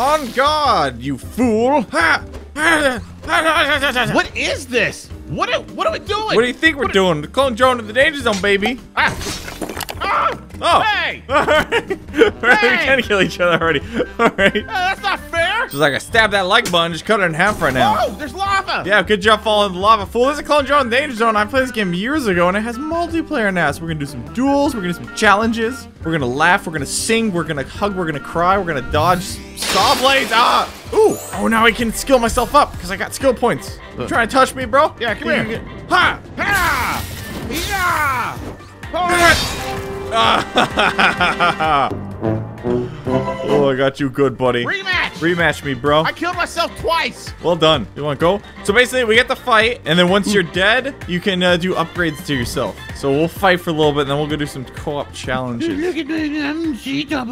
On guard, you fool! Ha! What is this? What are we doing? What do you think we're doing? The Clone Drone in the Danger Zone, baby! Ah! Ah! Oh! Hey! We're gonna kill each other already. Alright. That's not fair! Just like I stabbed that like button, just cut it in half right now. Oh, there's lava! Yeah, good job following the lava, fool. This is a Clone Drone in the Danger Zone. I played this game years ago and it has multiplayer now. So we're gonna do some duels, we're gonna do some challenges, we're gonna laugh, we're gonna sing, we're gonna hug, we're gonna cry, we're gonna dodge saw blades. Ah! Ooh! Oh, now I can skill myself up because I got skill points. You trying to touch me, bro? Yeah, come here. Ha! Ha! Yeah! Oh, I got you good, buddy. Rematch! Rematch me, bro. I killed myself twice. Well done. You want to go? So basically, we get the fight, and then once you're dead, you can do upgrades to yourself. So we'll fight for a little bit, and then we'll go do some co-op challenges. Look at me. I'm Ctop.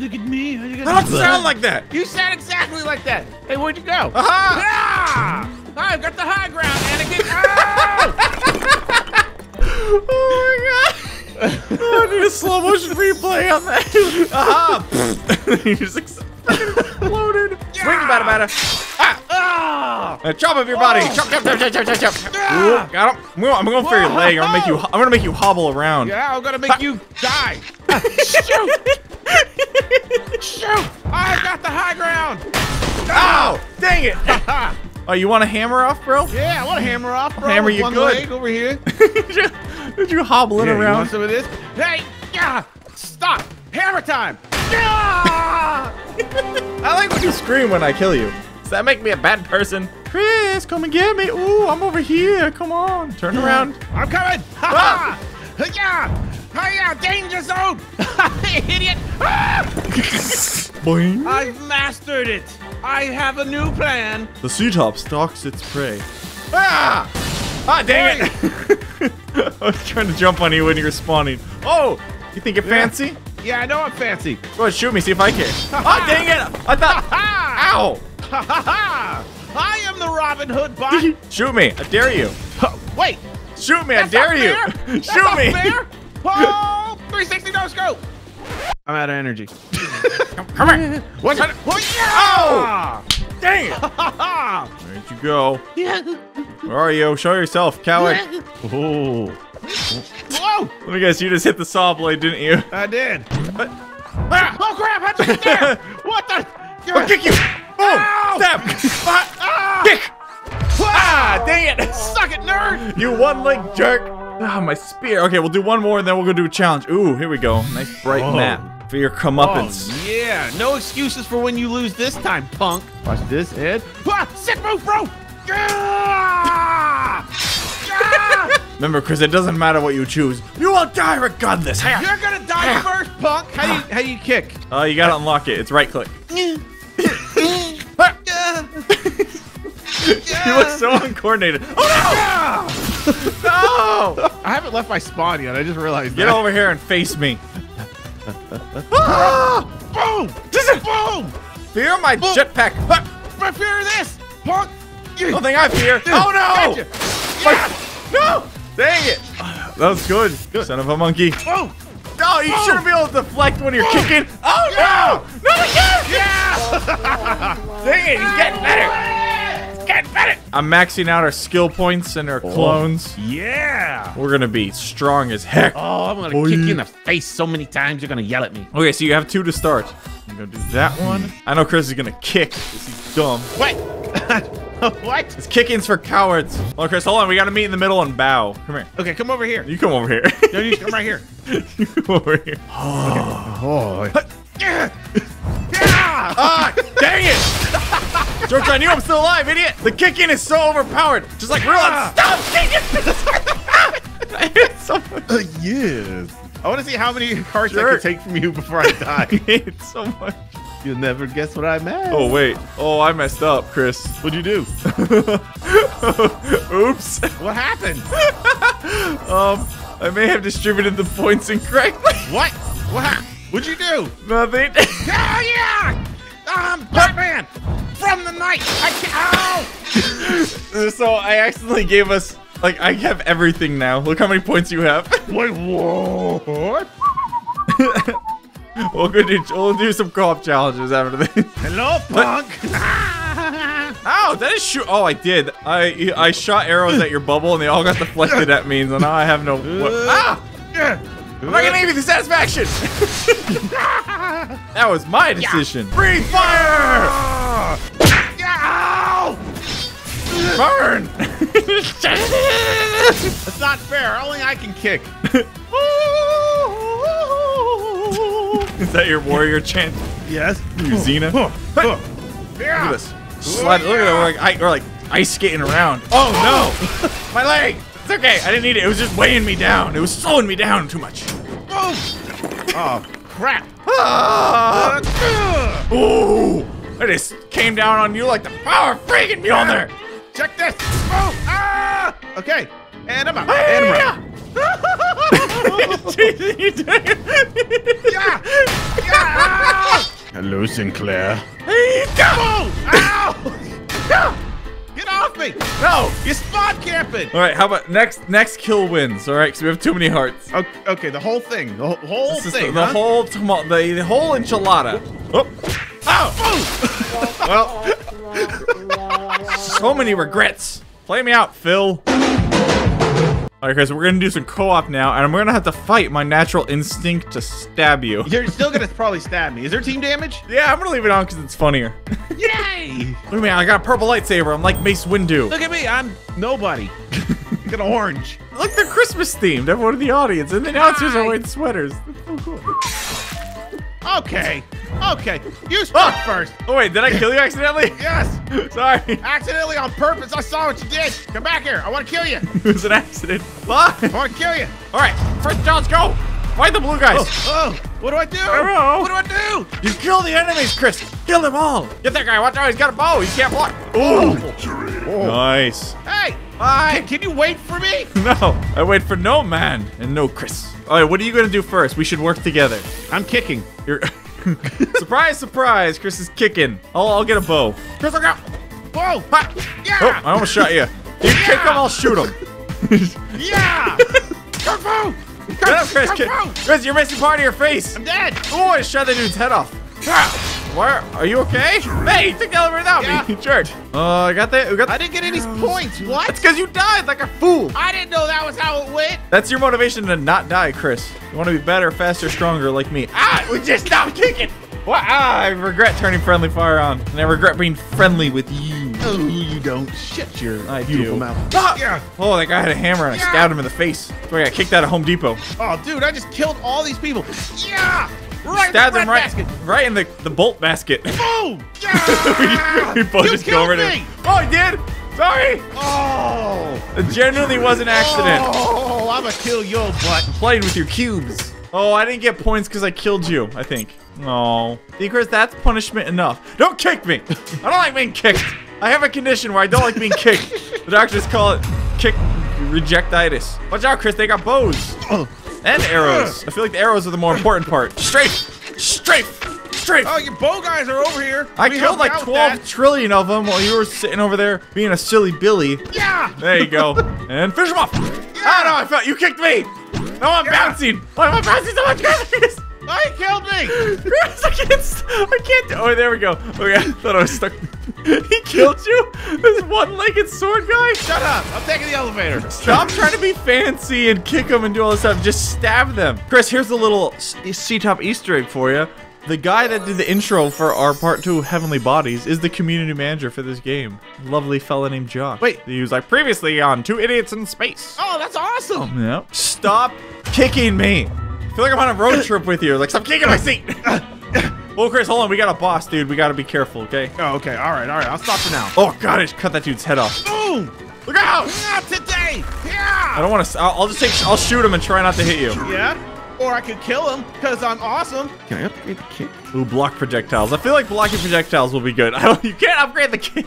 Look at me. I don't sound like that. You sound exactly like that. Hey, where'd you go? Aha! Ah! I got the high ground, Anakin. Oh! Oh, my God. I need a slow motion replay on that. Aha! You just exploded. Yeah! Swing batter. Ah! Ah! Chop up your body. Chop, chop, chop, chop, chop, chop. Ah! Ooh, got him. I'm going for your leg. I'm gonna make you hobble around. Yeah, I'm gonna make you die. Shoot! Shoot! I got the high ground. Ow! Oh, dang it! Oh, you want a hammer off, bro? Yeah, I want a hammer off, bro. I'll hammer you good. Leg over here. Did you hobble it around? You want some of this? Hey, yeah, stop! Hammer time! Yeah! I like when you scream when I kill you. Does that make me a bad person? Chris, come and get me! Ooh, I'm over here. Come on, turn around. I'm coming! Ha ha! Yeah! Hiya, danger zone! Idiot! Boing. I've mastered it. I have a new plan. The Ctop stalks its prey. Ah! Ah, dang it! I was trying to jump on you when you were spawning. Oh, you think you're fancy? Yeah, I know I'm fancy. Go ahead, shoot me, see if I can. Ah, dang it! I thought. Ow! I am the Robin Hood bot. Shoot me! I dare you. Wait! Shoot me! That's I dare not fair. You! That's shoot not me! Fair. Oh, 360 no scope! I'm out of energy. Come here! What's that? Oh! Dang it! Where'd you go? Where are you? Show yourself, coward! Oh! Whoa! Let me guess, you just hit the saw blade, didn't you? I did. What? Ah! Oh crap! How'd you get there? What the? I'll kick you! Boom! Step! Kick! Ah! Dang it! Suck it, nerd! You one-leg jerk! Ah, my spear. Okay, we'll do one more, and then we'll go do a challenge. Ooh, here we go. Nice bright map for your comeuppance. Oh, yeah, no excuses for when you lose this time, punk. Watch this, Ed. Ah, sick move, bro. Yeah! Yeah! Remember, Chris, it doesn't matter what you choose. You will die regardless. You're gonna die first, punk. How do you kick? Oh, you gotta unlock it. It's right click. You look so uncoordinated. Oh no! Yeah! No! I haven't left my spawn yet. I just realized that. Get over here and face me. Ah! Boom! This is boom! Fear my jetpack. I fear this. Punk. Nothing I fear. Oh no! Gotcha. Yeah. No! Dang it! That was good. Son of a monkey. Oh! No, you shouldn't be able to deflect when you're kicking. Oh no! No again! Yeah! Dang it! He's getting better. I'm maxing out our skill points and our clones. Yeah! We're gonna be strong as heck. Oh, I'm gonna kick you in the face so many times you're gonna yell at me. Okay, so you have two to start. I'm gonna do that one. I know Chris is gonna kick because he's dumb. What? What? This kicking's for cowards. Oh, Chris, hold on. We gotta meet in the middle and bow. Come here. Okay, come over here. You come over here. No, you come right here. You come over here. Oh. Okay. Ah! Dang it! Joke's on you, I'm still alive, idiot! The kicking is so overpowered! Just like real stop kicking! I hit someone. Yes. I want to see how many hearts I can take from you before I die. I hate it so much. You'll never guess what I meant. Oh, wait. Oh, I messed up, Chris. What'd you do? Oops. What happened? I may have distributed the points incorrectly. What? What happened? What'd you do? Nothing. Oh, yeah! I'm Batman! From the night! So I accidentally gave us, like, I have everything now. Look how many points you have. Wait, what? We'll do some co-op challenges after this. Hello, punk. Ow, that is shoot. Oh, I did. I shot arrows at your bubble and they all got deflected at me, so now I have no. Ah! I'm not gonna give you the satisfaction. That was my decision. Yeah. Breathe fire! Burn! That's not fair. Only I can kick. Is that your warrior chant? Yes. You Xena. Yeah. Look at this. Slide. Look at that. We're like ice skating around. Oh no! My leg. It's okay. I didn't need it. It was just weighing me down. It was slowing me down too much. Oh crap! Ooh! I just came down on you like the power freaking mule there. Check this. Oh! Ah! Okay. And I'm out. And I'm out. Yeah. Yeah. Hello, Sinclair. Hey, go! Ow! Get off me! No, you're spot camping. All right, how about next kill wins? All right, because we have too many hearts. Okay, the whole thing, the whole enchilada. Oh! Well, so many regrets. Play me out, Phil. Alright guys, so we're gonna do some co-op now, and I'm gonna have to fight my natural instinct to stab you. You're still gonna probably stab me. Is there team damage? Yeah, I'm gonna leave it on because it's funnier. Yay! Look at me, I got a purple lightsaber. I'm like Mace Windu. Look at me, I'm nobody. Look at orange. Look, they're Christmas themed. Everyone in the audience, and the announcers are wearing sweaters. That's so cool. Okay. Okay, you struck first. Oh wait, did I kill you accidentally? Yes. Sorry. Accidentally on purpose. I saw what you did. Come back here. I want to kill you. It was an accident. What? I want to kill you. All right, first challenge, go. Fight the blue guys. What do I do? I don't know. What do I do? You kill the enemies, Chris. Kill them all. Get that guy. Watch out. He's got a bow. He can't block. Ooh. Oh. Nice. Hey. Bye. Can you wait for me? No. I wait for no man and no Chris. All right, what are you gonna do first? We should work together. I'm kicking. You're. Surprise, surprise! Chris is kicking. I'll get a bow. Chris, look out! Bow! Yeah! Oh, I almost shot you. You kick him, I'll shoot him. Yeah! Kung Fu! Get up, Chris! Chris, you're missing part of your face. I'm dead. Oh, I shot the dude's head off. Where? Are you okay? Hey, you took the elevator without me. You jerk. I got that. I didn't get any points. What? That's because you died like a fool. I didn't know that was how it went. That's your motivation to not die, Chris. You want to be better, faster, stronger like me. Ah, we just stopped kicking. What? Ah, I regret turning friendly fire on. And I regret being friendly with you. Oh, you don't. Shut your beautiful mouth. Ah! Yeah. Oh, that guy had a hammer and I stabbed him in the face. That's why I got kicked out of Home Depot. Oh, dude, I just killed all these people. Yeah. Right stabbed him right in the bolt basket. Boom! Yeah! we both you just go over to him. Oh, I did? Sorry! Oh! It genuinely was an accident. Oh, I'm gonna kill your butt. I'm playing with your cubes. Oh, I didn't get points because I killed you, I think. Oh. See, Chris, that's punishment enough. Don't kick me! I don't like being kicked. I have a condition where I don't like being kicked. The doctors call it kick rejectitis. Watch out, Chris, they got bows. And arrows. I feel like the arrows are the more important part. Strafe! Strafe! Strafe! Oh, your bow guys are over here. I killed like 12 trillion of them while you were sitting over there being a silly Billy. Yeah! There you go. And finish them off! Yeah. Oh no, I felt you kicked me! No, I'm bouncing! Why am I bouncing so much, guys? Why you killed me? Chris, I can't do. Oh, there we go. Okay, I thought I was stuck. He killed you? This one-legged sword guy? Shut up. I'm taking the elevator. Stop trying to be fancy and kick them and do all this stuff. Just stab them. Chris, here's a little Ctop Easter egg for you. The guy that did the intro for our Part 2 Heavenly Bodies is the community manager for this game. Lovely fella named Josh. Wait. He was like previously on Two Idiots in Space. Oh, that's awesome. Yep. Stop kicking me. I feel like I'm on a road trip with you. Like, stop kicking my seat. Well, Chris, hold on. We got a boss, dude. We got to be careful, okay? Oh, okay. All right. All right. I'll stop for now. Oh, God. I just cut that dude's head off. Boom! Look out! Not today! Yeah! I don't want to. I'll shoot him and try not to hit you. Yeah? Or I could kill him because I'm awesome. Can I upgrade the kick? Ooh, block projectiles. I feel like blocking projectiles will be good. You can't upgrade the kick.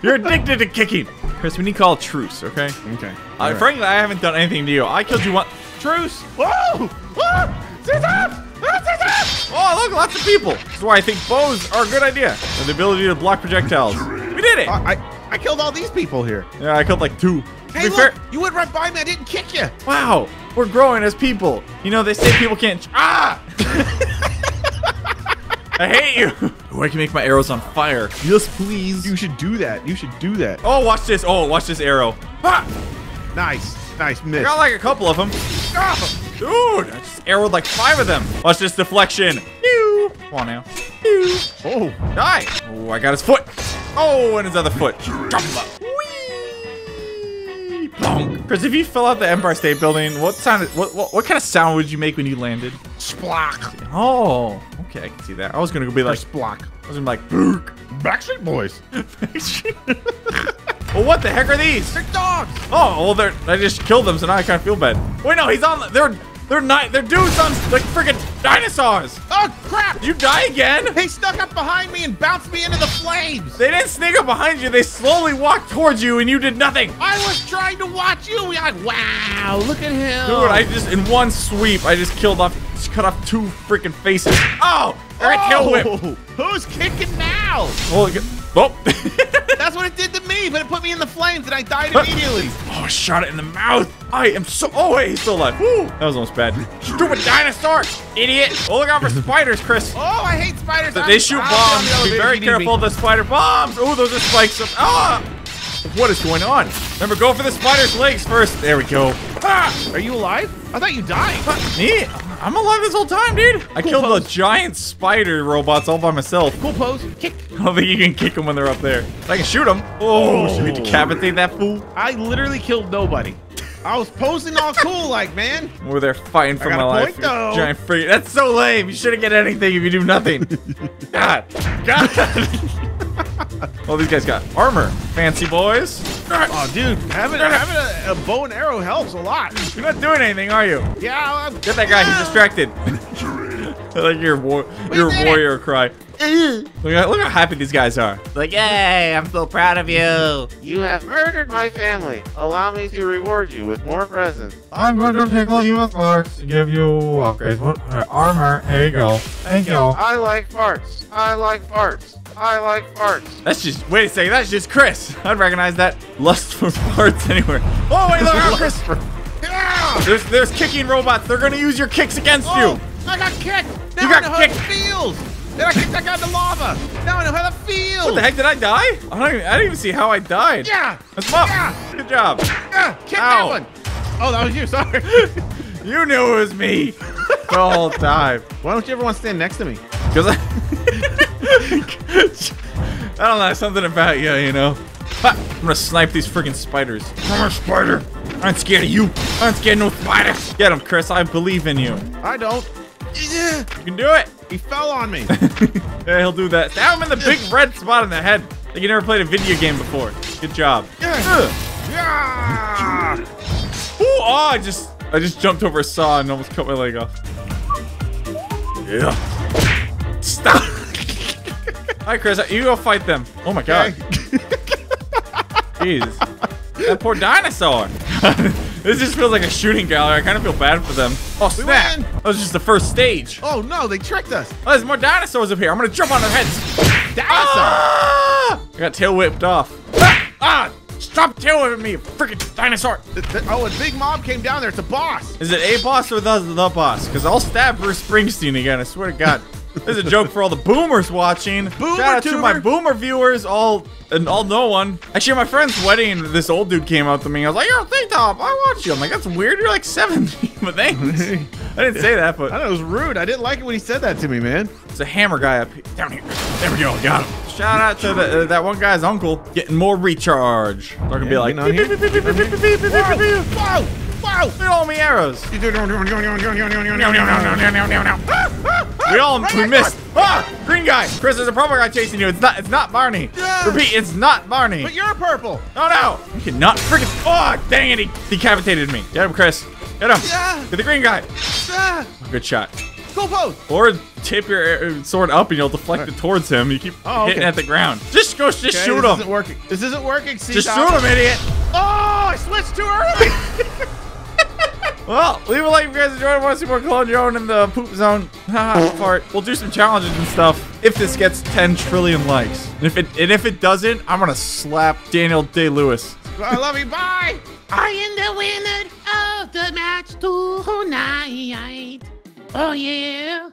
You're addicted to kicking. Chris, we need to call a truce, okay? Okay. Right. Frankly, I haven't done anything to you. I killed you once. Truce! Whoa! Whoa! Sit up! Oh, look, lots of people. That's why I think bows are a good idea. And the ability to block projectiles. We did it! I killed all these people here. Yeah, I killed like two. Hey, look, you went right by me. I didn't kick you. Wow, we're growing as people. You know, they say people can't... Ah! I hate you. Oh, I can make my arrows on fire. Yes, please. You should do that. You should do that. Oh, watch this. Oh, watch this arrow. Ah! Nice. Nice miss. I got like a couple of them. Ah! Dude, I just arrowed like 5 of them. Watch this deflection. Ew. Come on now. Ew. Oh. Die. Oh, I got his foot. Oh, and his other foot. Drop him up. Whee. Bonk. Chris, if you fell out the Empire State Building, what kind of sound would you make when you landed? Splock. Oh. Okay, I can see that. I was gonna be like Splock. I was gonna be like Backstreet Boys. Well, what the heck are these? They're dogs. Oh, well, I just killed them, so now I kind of feel bad. Wait, no, he's on. They're dudes on like freaking dinosaurs. Oh crap! You die again? They snuck up behind me and bounced me into the flames. They didn't sneak up behind you. They slowly walked towards you, and you did nothing. I was trying to watch you. We like, wow, look at him. Dude, I just in one sweep, I just cut off 2 freaking faces. Oh, I kill whip. Who's kicking now? Oh. That's what it did to me, but it put me in the flames and I died immediately. Oh, I shot it in the mouth. I am so... Oh, wait, he's still alive. Woo. That was almost bad. Stupid dinosaur, idiot. Oh, look out for spiders, Chris. Oh, I hate spiders. They shoot bombs. Be very careful of the spider bombs. Oh, those are spikes. Ah! What is going on? Remember, go for the spider's legs first. There we go. Ah! Are you alive? I thought you died. Me? I'm alive this whole time, dude. I killed the giant spider robots all by myself. Cool pose. Kick. I don't think you can kick them when they're up there. I can shoot them. Oh, should we decapitate that fool? I literally killed nobody. I was posing all cool, like, man. We're there fighting for my life. Giant freak. That's so lame. You shouldn't get anything if you do nothing. God. God. Oh, these guys got armor. Fancy boys. Oh, dude. Having a bow and arrow helps a lot. You're not doing anything, are you? Yeah. Get that guy. He's distracted. I like your warrior cry. Look how happy these guys are. Like, hey, I'm so proud of you. You have murdered my family. Allow me to reward you with more presents. I'm going to pickle you with farts to give you armor. There you go. Thank you. I like farts. I like farts. I like farts. That's just, wait a second, that's just Chris. I'd recognize that lust for farts anywhere. Oh, wait, look out, Chris. Yeah! There's kicking robots. They're going to use your kicks against you. I got kicked. Now you got kicked. Feels. Then I kicked that guy in the lava. Now I know how that feels. What the heck, did I die? I didn't even see how I died. Yeah. That's Muff. Yeah. Good job. Yeah. Kick that one. Oh, that was you. Sorry. You knew it was me the whole time. Why don't you ever want to stand next to me? Because I don't know, something about you, you know. Ha, I'm gonna snipe these freaking spiders. I'm a spider. I ain't scared of you. I ain't scared of no spiders. Get him, Chris. I believe in you. I don't. You can do it. He fell on me. Yeah, he'll do that. Stab him in the big red spot in the head. Like you never played a video game before. Good job. Yeah. Ooh, oh, I just jumped over a saw and almost cut my leg off. Yeah. Stop. All right, Chris, you go fight them. Oh, my God. Jesus. That poor dinosaur. This just feels like a shooting gallery. I kind of feel bad for them. Oh, snap. That was just the first stage. Oh, no, they tricked us. Oh, there's more dinosaurs up here. I'm going to jump on their heads. Dinosaur. Ah! I got tail whipped off. Ah! Stop tail whipping me, freaking dinosaur. Oh, a big mob came down there. It's a boss. Is it a boss or the boss? Because I'll stab Bruce Springsteen again. I swear to God. This is a joke for all the boomers watching. Shout out to my boomer viewers, all no one. Actually, at my friend's wedding, this old dude came up to me. I was like, "Yo, Ctop, I watch you." I'm like, "That's weird. You're like 70, but thanks." I didn't say that, but I know it was rude. I didn't like it when he said that to me, man. It's a hammer guy up here. Down here. There we go. Got him. Shout out to that one guy's uncle getting more recharge. They're gonna be like, "Whoa, whoa! Look at all my arrows." We missed. Ah, green guy. Chris, there's a purple guy chasing you. It's not Barney. Yeah. Repeat, it's not Barney. But you're purple. Oh, no. You cannot freaking. Oh, dang it. He decapitated me. Get him, Chris. Get him. Yeah. Get the green guy. Yeah. Good shot. Go pose. Or tip your sword up and you'll deflect it towards him. You keep hitting at the ground. Just go. Just shoot him. This isn't working. This isn't working. Just shoot him, idiot. Oh, I switched too early. Well, leave a like if you guys enjoyed. Want to see more Clone Drone in the poop zone? Part. We'll do some challenges and stuff if this gets 10 trillion likes. And if it doesn't, I'm gonna slap Daniel Day-Lewis. I love you. Bye. I am the winner of the match tonight. Oh yeah.